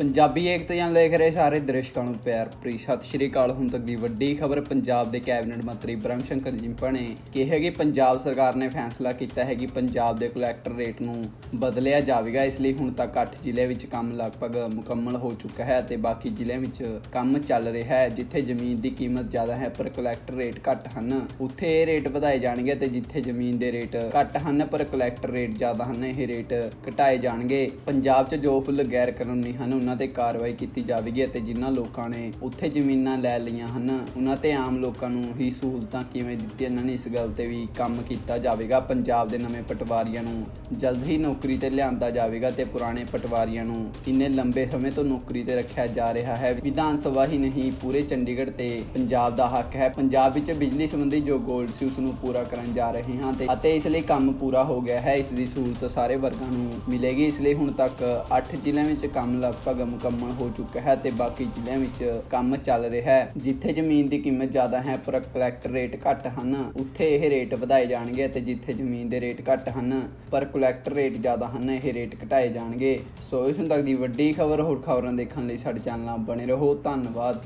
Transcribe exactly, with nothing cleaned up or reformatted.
पंजाबी एकता जान देख रहे सारे दर्शकों को प्यार भरी सत श्री अकाल। हुण तक दी वड्डी खबर, पंजाब के कैबिनेट मंत्री ब्रह्मशंकर जिम्पा ने कहा कि पंजाब सरकार ने फैसला किया है कि पंजाब के कलैक्टर रेट को बदलिया जाएगा। इसलिए हुण तक अठ जिले में काम लगभग मुकम्मल हो चुका है और बाकी जिले में काम चल रहा है। जिथे जमीन की कीमत ज़्यादा है पर कलैक्टर रेट घट हैं, उत्थे रेट बढ़ाए जाएंगे तो जिथे जमीन के रेट घट हैं पर कलैक्टर रेट ज़्यादा हैं, ये रेट घटाए जाएंगे। पंजाब च जो फुल गैर कानूनी हैं उन्होंने ते कार्रवाई की जाएगी। जिन्होंने लोगों ने उत्थे जमीनां लै लिया हैं उन्होंने आम लोगों ही सहूलतां किवें दित्तियां ने, इस गल ते भी काम किया जाएगा। पंजाब के नवे पटवारियों नूं जल्द ही नौकरी ते लिआंदा जाएगा ते पुराने पटवारियों नूं इन्ने लंबे समय तो नौकरी ते रखिया जा रहा है। विधान सभा ही नहीं पूरे चंडीगढ़ ते पंजाब दा हक है। पंजाब विच बिजली संबंधी जो गोल सी उस नूं पूरा करन जा रहे हां ते इसलिए काम पूरा हो गया है। इस दी सहूलत सारे वर्गां नूं मिलेगी। इसलिए हुण तक अठ जिले विच काम लगभग मुकम्मल हो चुका है ते बाकी जिले में काम चल रहा है। जिथे जमीन की कीमत ज्यादा है पर कलैक्टर रेट घट हैं उत्थे यह रेट बढ़ाए जाएंगे ते जिथे जमीन के रेट घट हैं पर कलैक्टर रेट ज्यादा हैं यह रेट घटाए जाएंगे। सो इस तक की वड्डी खबर, होर खबरें देखने लिए साडे चैनल बने रहो। धन्यवाद।